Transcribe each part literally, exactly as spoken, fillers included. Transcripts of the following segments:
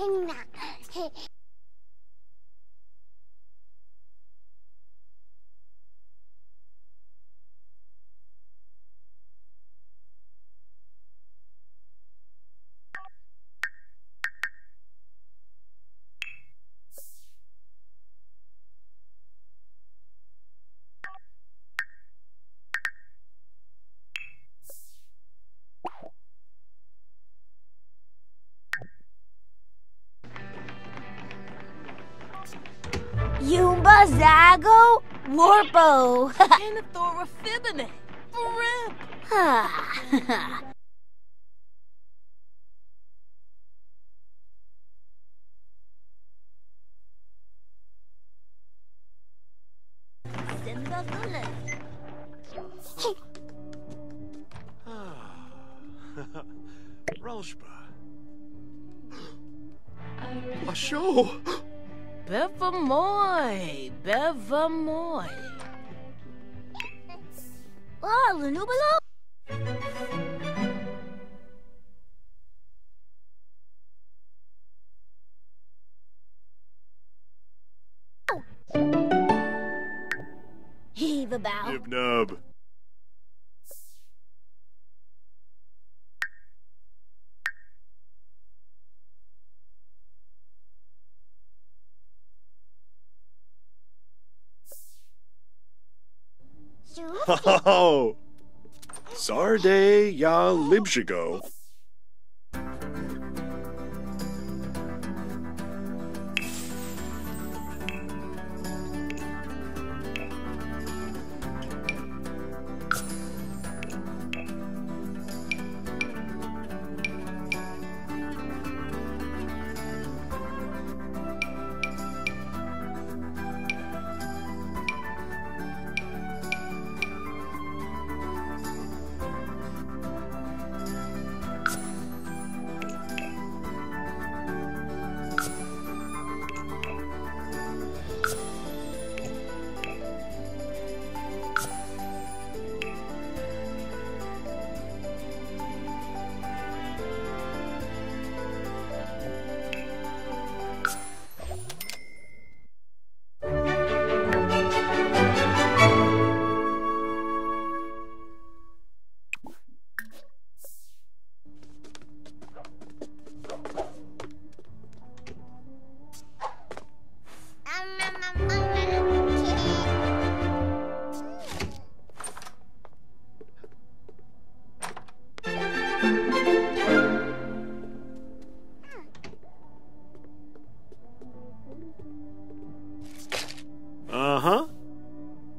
変な。Yumba Zago Warpo Denethora Fibine Rip. Ha. Simba Gula. Ah. Roshba. A show. Bevamoy, Bevamoy. Oh, Lunubalo. Heave about. Nib nub. Ho Sarday ya libshigo.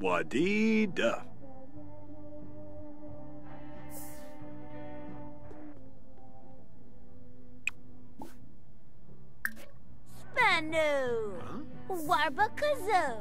Wadida. Spano. Huh? Warbakazo.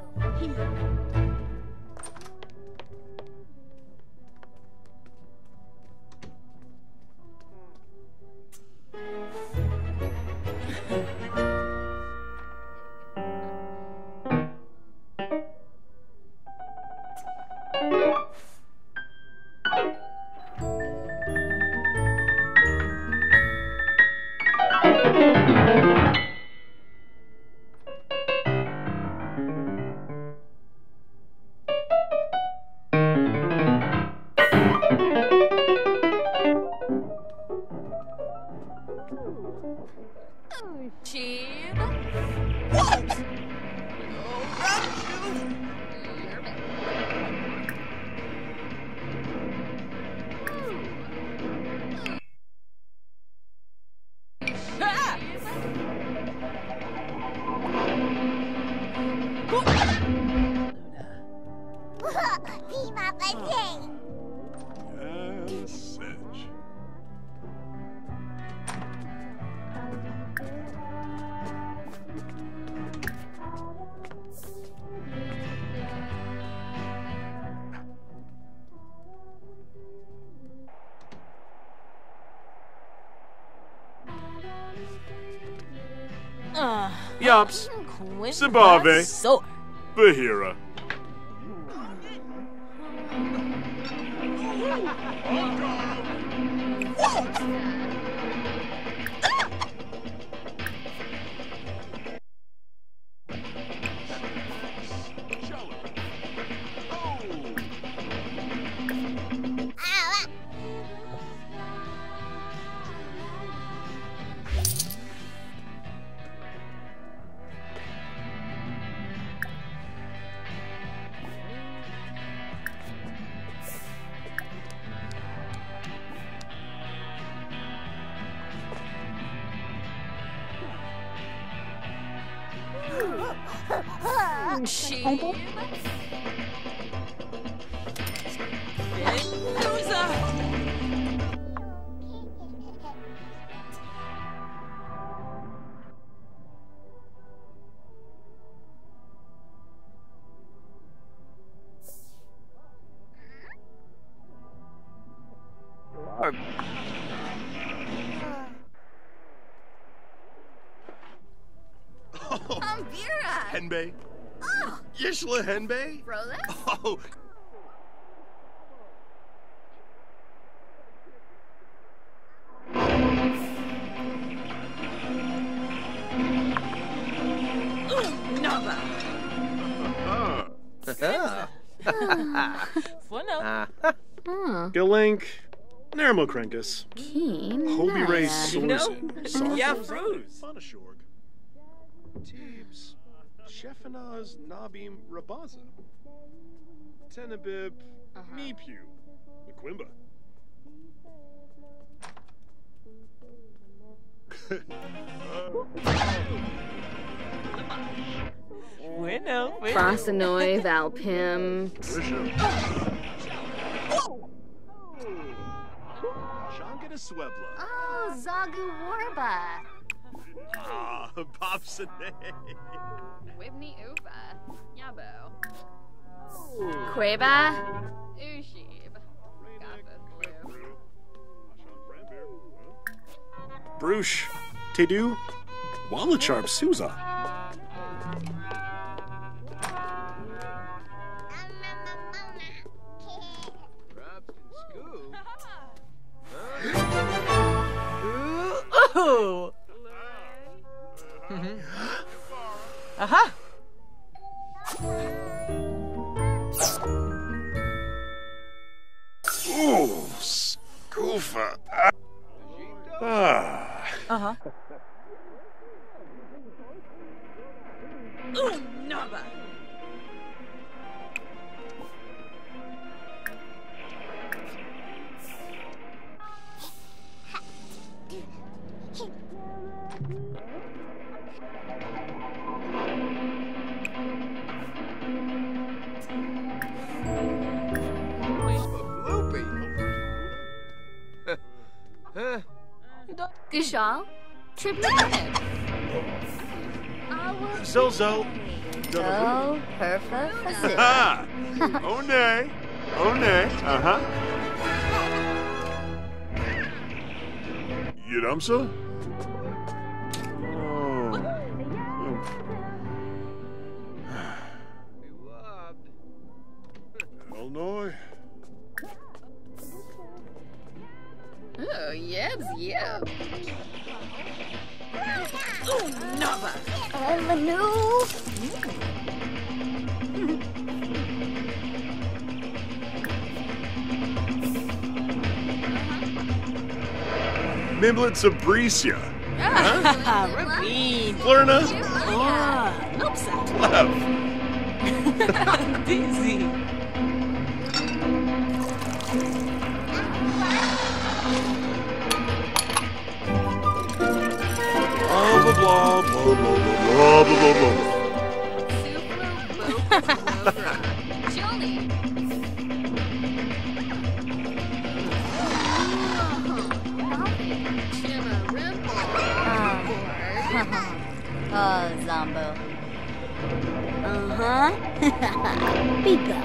Yops, Zimbabwe, Bahira. Ouchie. Oh bon? Henbei. Oh. Yishla Henbei? Rolex? Oh. Nova. Funo. Galink. Nermo Krenkus. Keen. Hobie Ray Sorsen. Yeah, Froze. Funashorg. Teebs. Chefanaz Nabim Rabaza, Tenebib Meepew, Maquimba. Bueno, bueno. Fossinoy, Valpim. Shanga de Swebla. Oh, Zagu Warba. Ah, Bobsine. Wibney Uva. Yabo. Queba. Ushib. Bruce. Tedu. Wallacharp Souza. Oh! Aha! Ooh, Scoofa! Ah! Uh-huh. Ooh, Nava! Gishal, Triplin, Zozo, Zo, Herfa, Fasil. Oh nay, oh nay, uh huh. Yidamsa? Oh. Illinois. Oh, yebs, yeb. Oh, Nava. Avenue. Mimblets of Brecia. Huh? Rabin. Flurna. Ah, Lopsa. Love. Dizzy. Blah, blah, blah, blah, blah, blah, blah, blah, blah. Jolie. Oh, oh, Zombo. Uh-huh. Pika.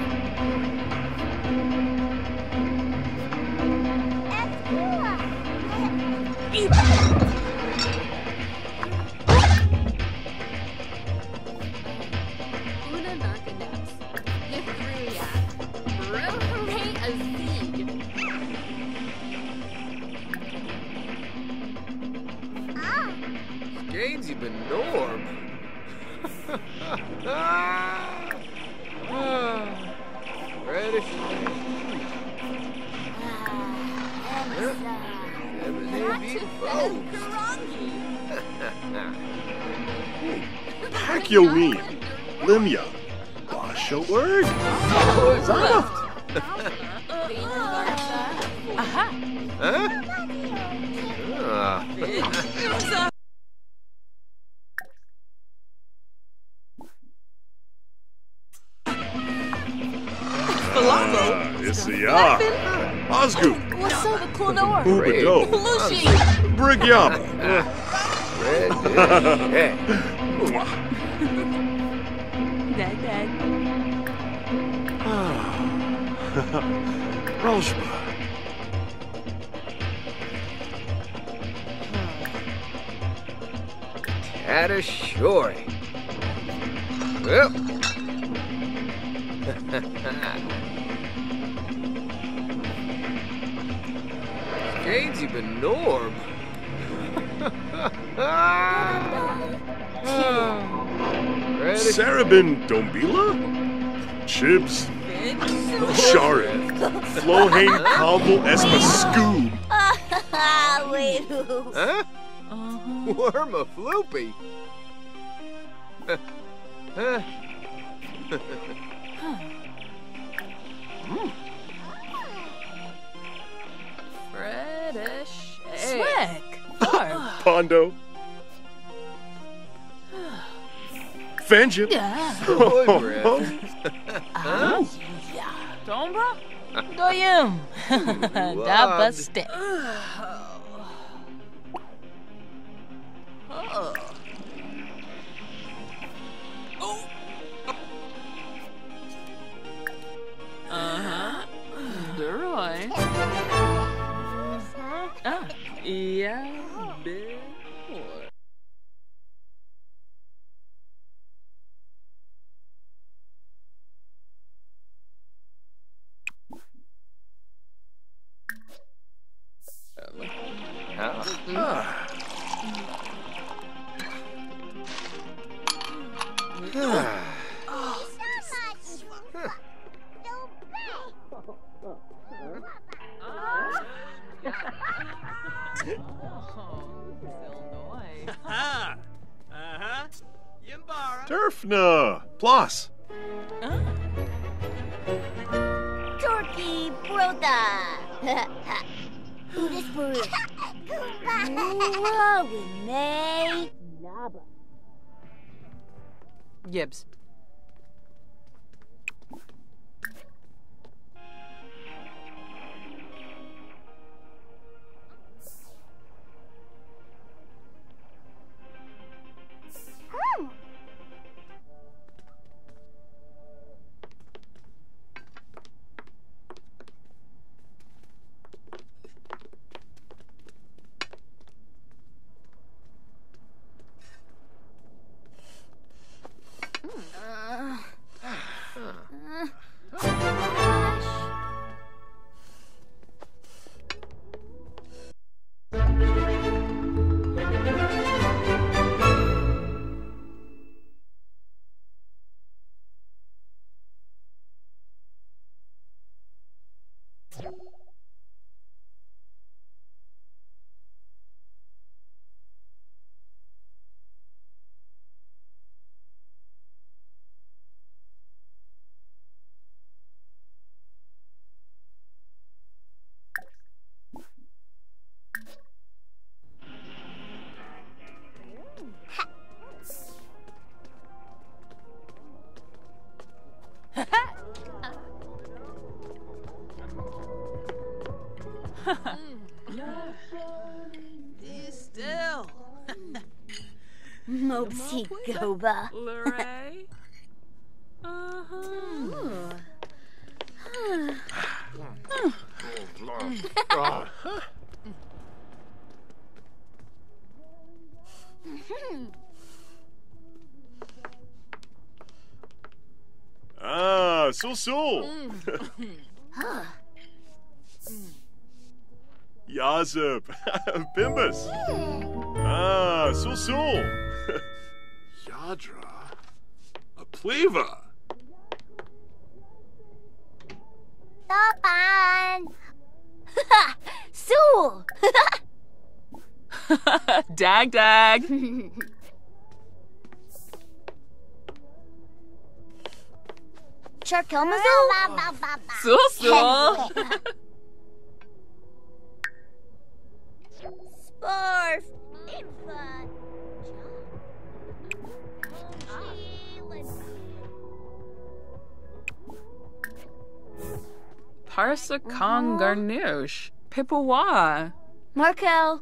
Yoween, Limya, Basha Word, Zadoft. Aha. Huh? Siya, Osgoop, Ubado, Brigyama. Rojba. Tadashori. Well. Gainsy Benorb. Sarabin Dombila? Chibs. Sharin. Flohane Cobble Espascoob. Wait, who's? Huh? Worma Floopy? Huh? Hmm. Reddish. Swick. Pondo. Fangip. Oh, yeah. Dombra? Doyum. Dabba stick. Oh. Oh. Uh-huh. Duroy. Ah, yeah, big. Ah. Turfna! Plus! Uh. Turkey Broda! Udisburu! Wawine! Naba! Gibbs. Mopsy Goba. Luray. Uh huh. Ah, so so. Yazub, Bimbus. Ah, so so. Yadra, a pleva. Topan, Sue, dag dag. Charkomazoo, Sue Sue. Sparf, Infa. Parsa Kong Garnoosh. Pipawa. Markel.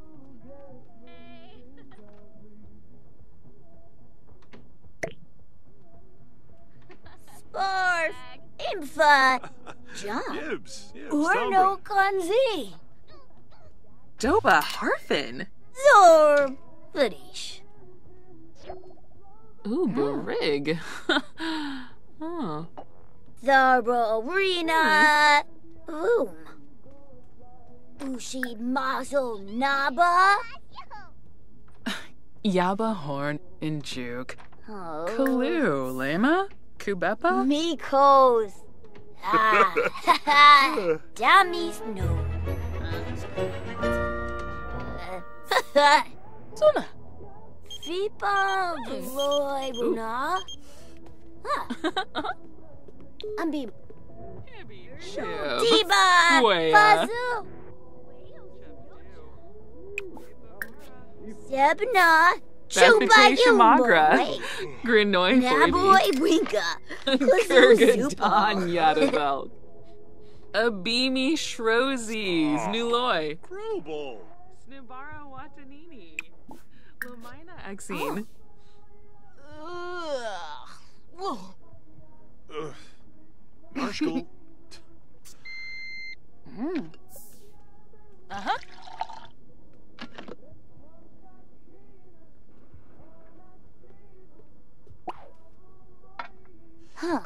Spars. Infa. Jump. Urno Konzi. Doba Harfin. Zorb. Vidish. Ooh, Brig. Oh. Zarbarina. Boom. Bushi Mazel Naba. Yaba Horn in Juke. Oh. Kalu Lema. Kubepa. Mikos. Ah. Ha ha. Dummies no. Ha Sona. Vipa Vloy Buna. Ambi. Tiba. Fazu. Sebna. Chuba Yumagra. Grinoy Naboy Winka. Kurgadan Yadabel. Abimi Shrozis. Nuloy. Grubel. Snibara Watanini. Lamina Axine. Whoa. Ugh. Marshall. Mm. Uh-huh. Huh.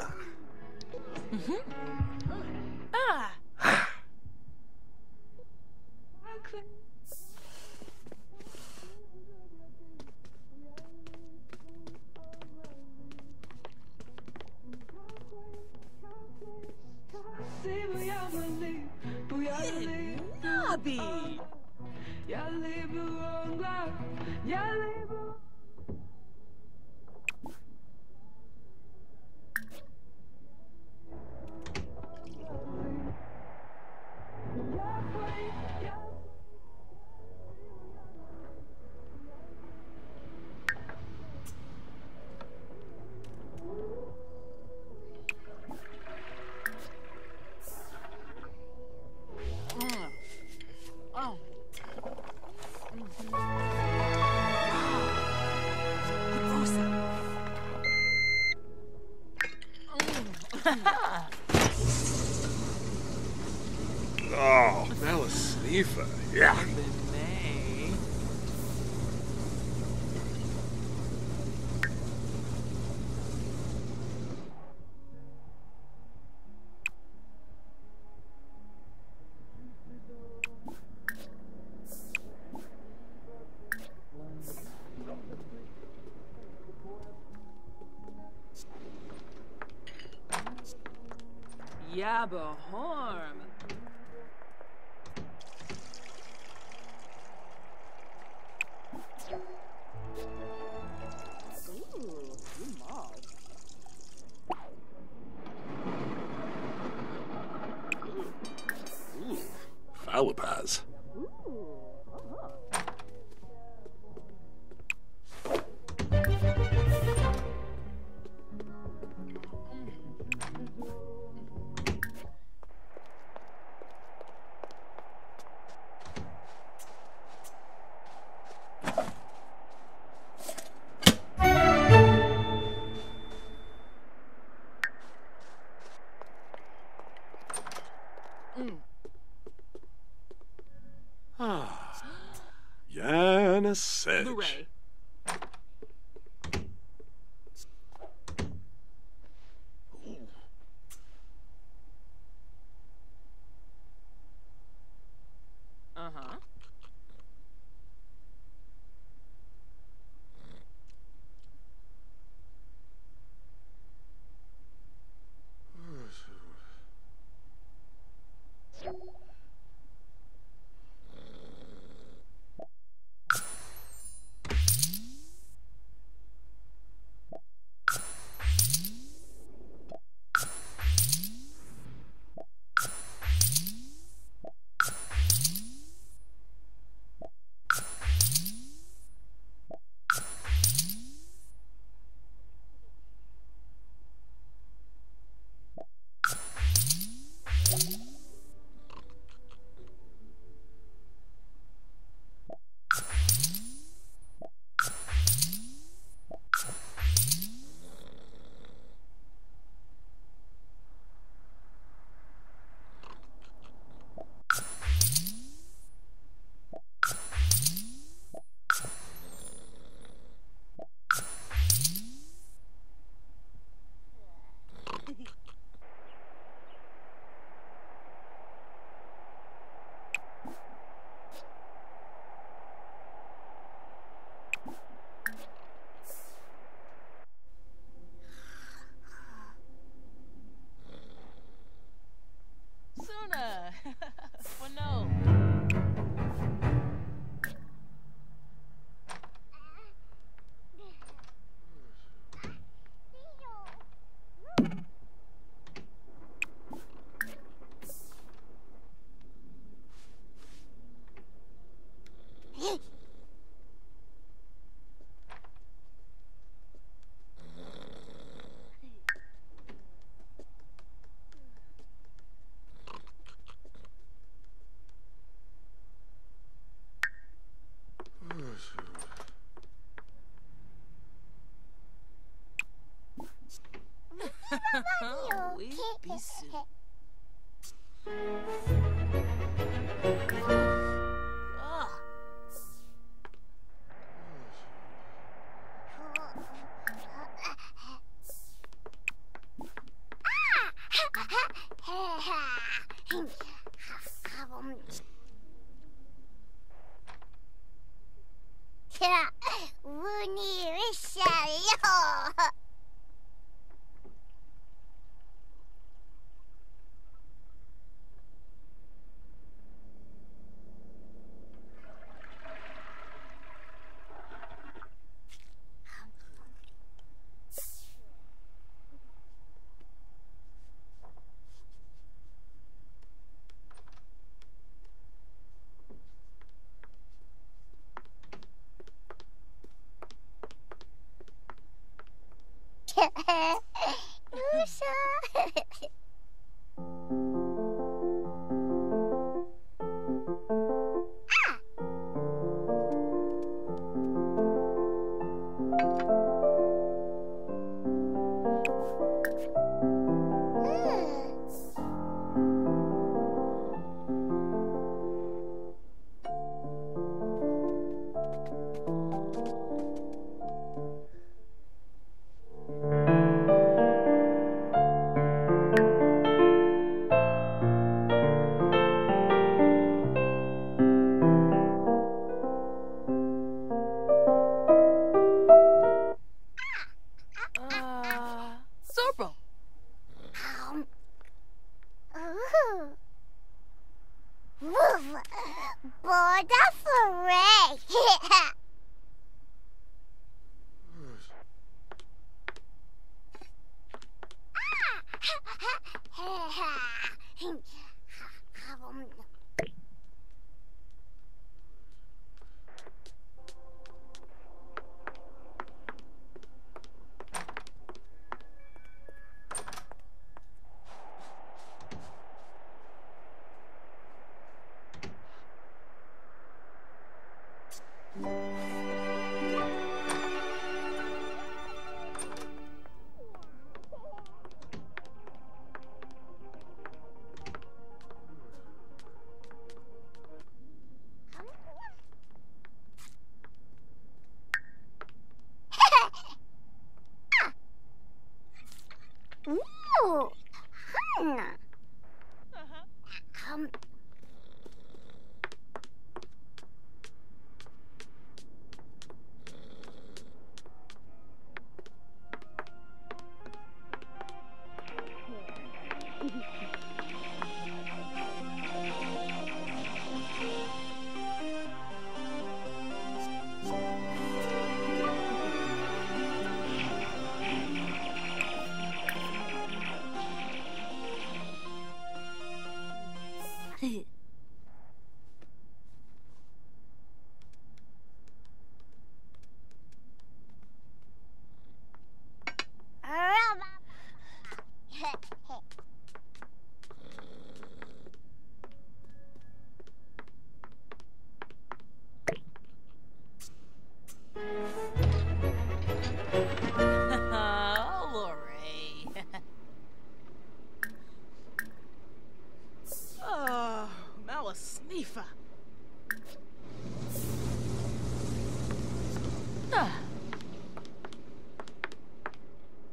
Mm-hmm. Ah. Okay. Yabahorm. Ooh, you mob. Ooh, Falipaz. Luray. Uh-huh. we'll be soon. Ah. Yeah, 우니 왜 샤요?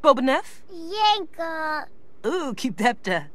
Bobneff? Yanko. Ooh, keep that.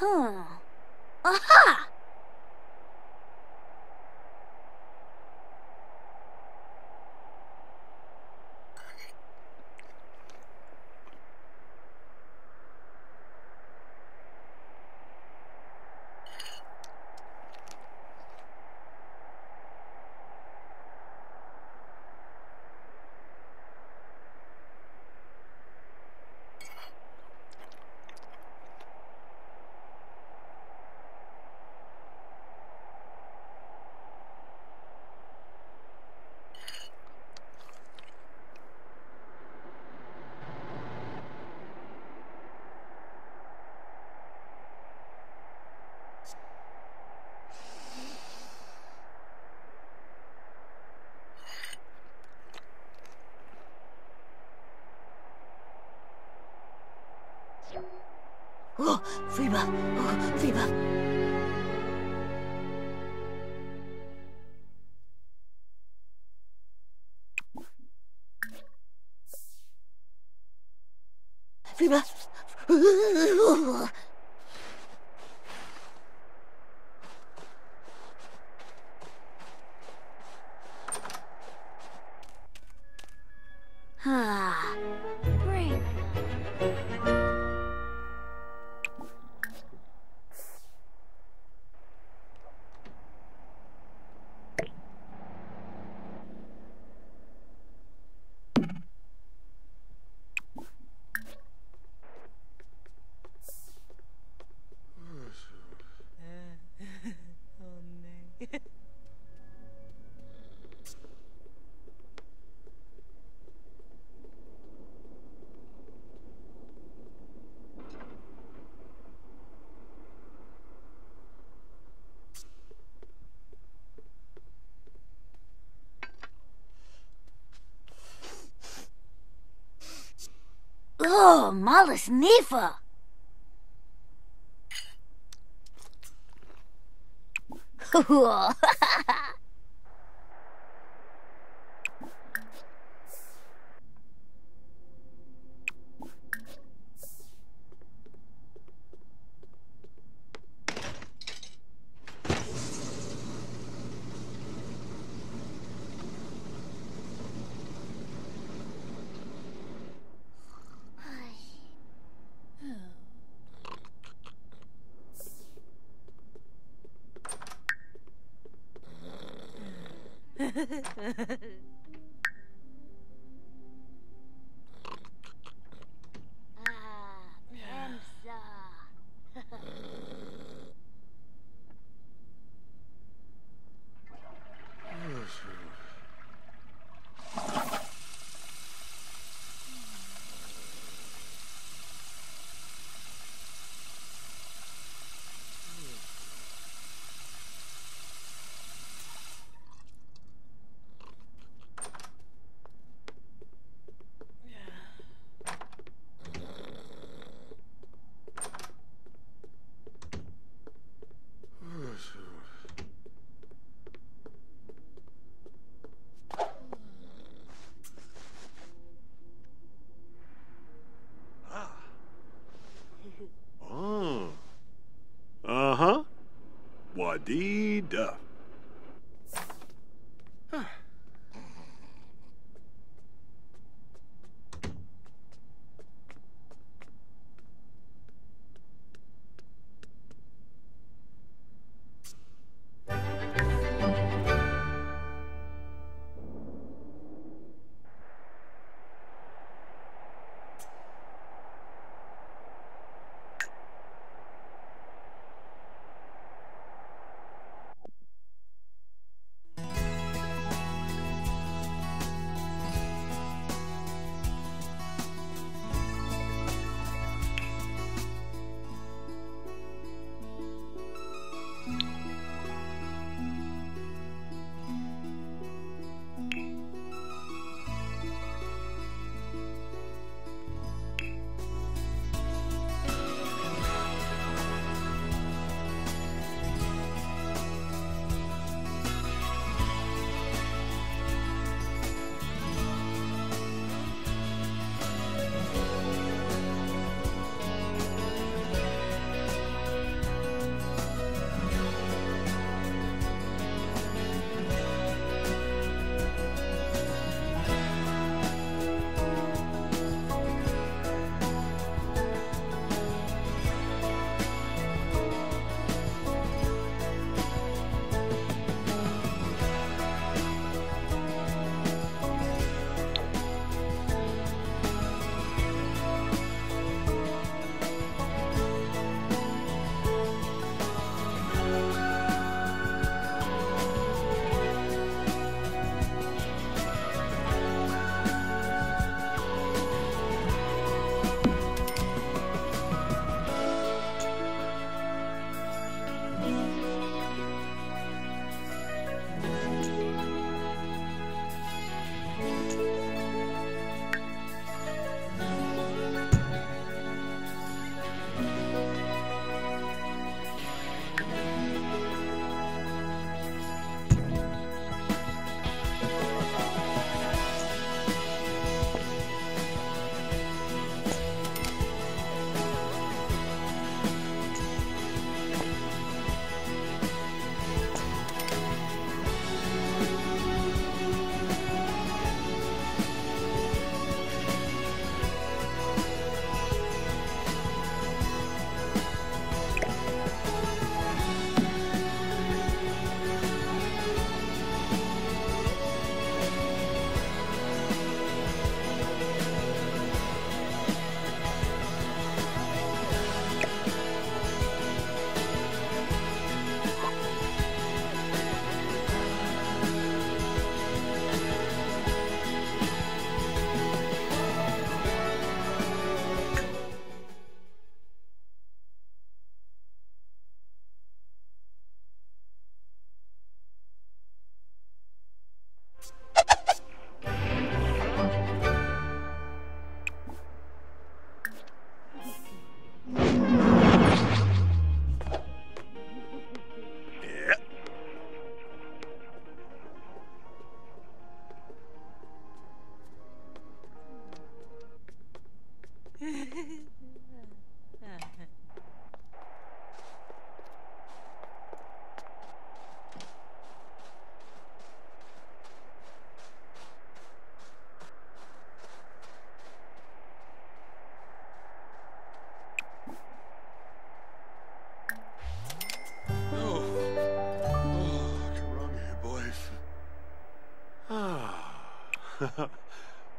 Hmm. Aha! Oh, free buff! Oh, free buff! Free buff! Oh. Ah, great. Oh, Malus Nifa! Dee-duh. Huh.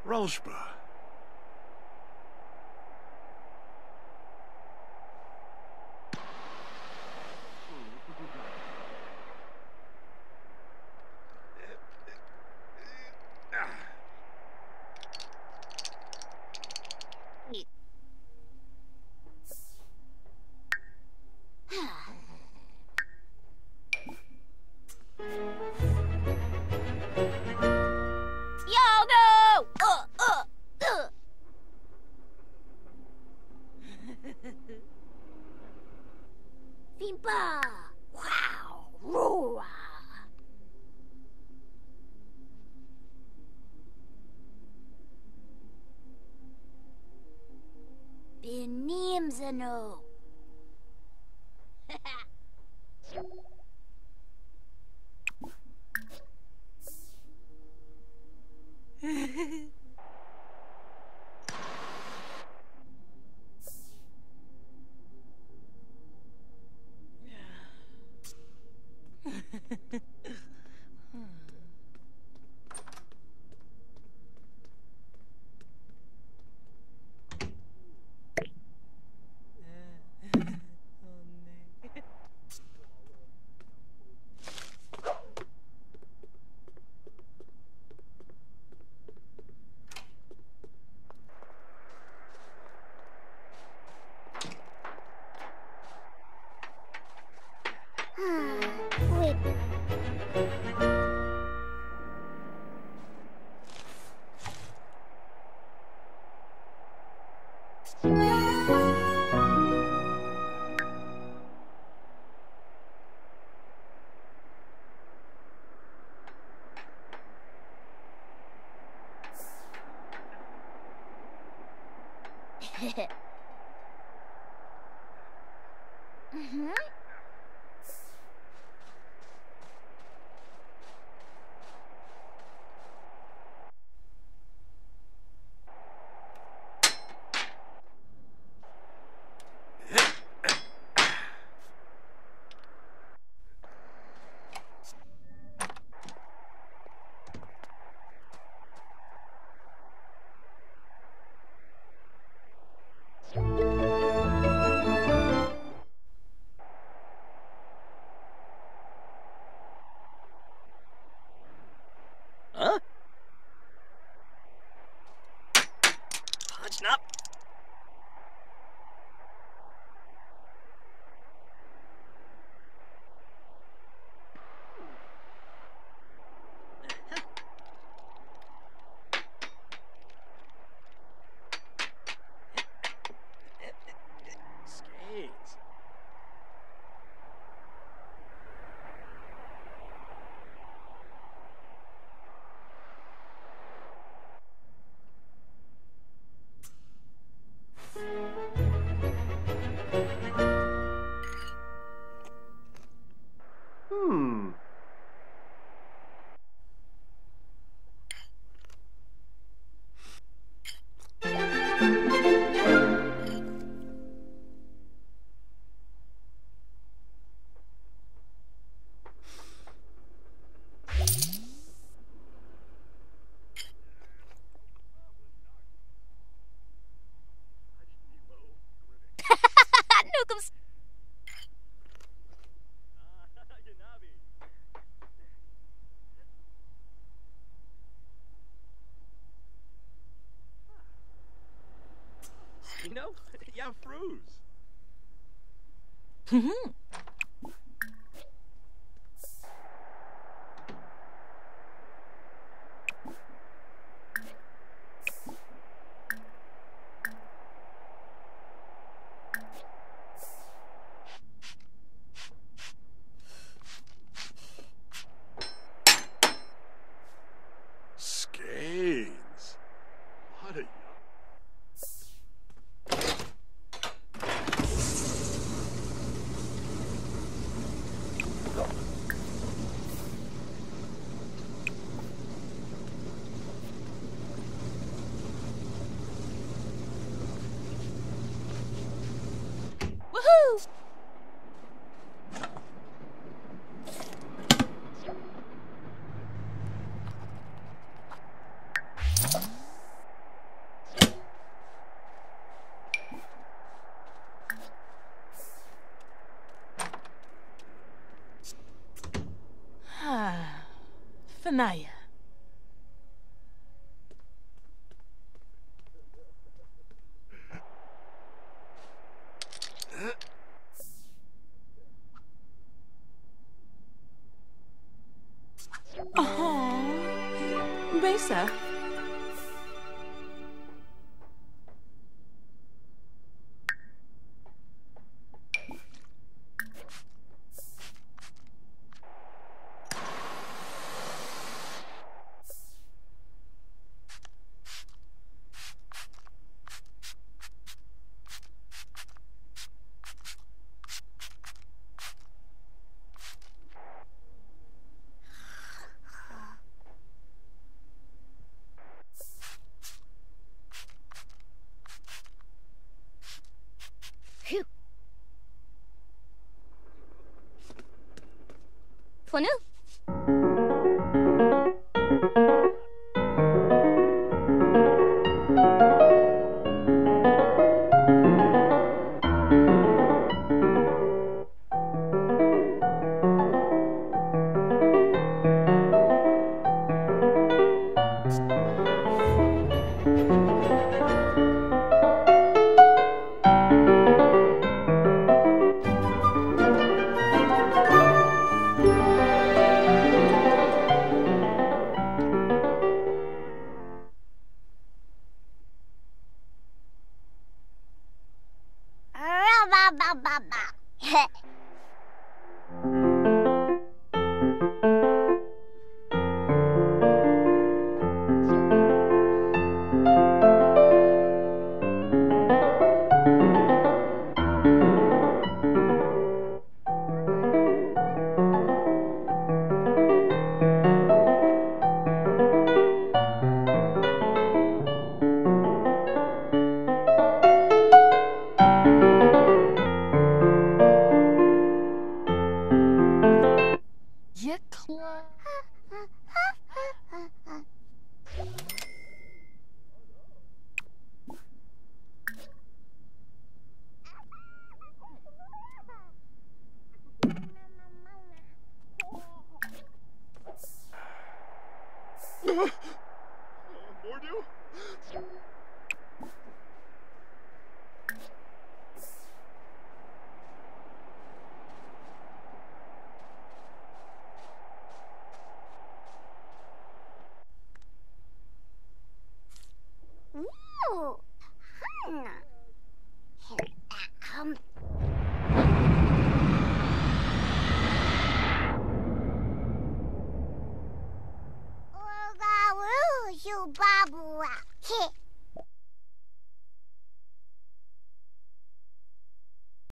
Ralsba. No. Up. You know, yeah, froze. Mm-hmm. Skates. What a Zephaniah. Oh, Besa. Ponu. Babu, ah,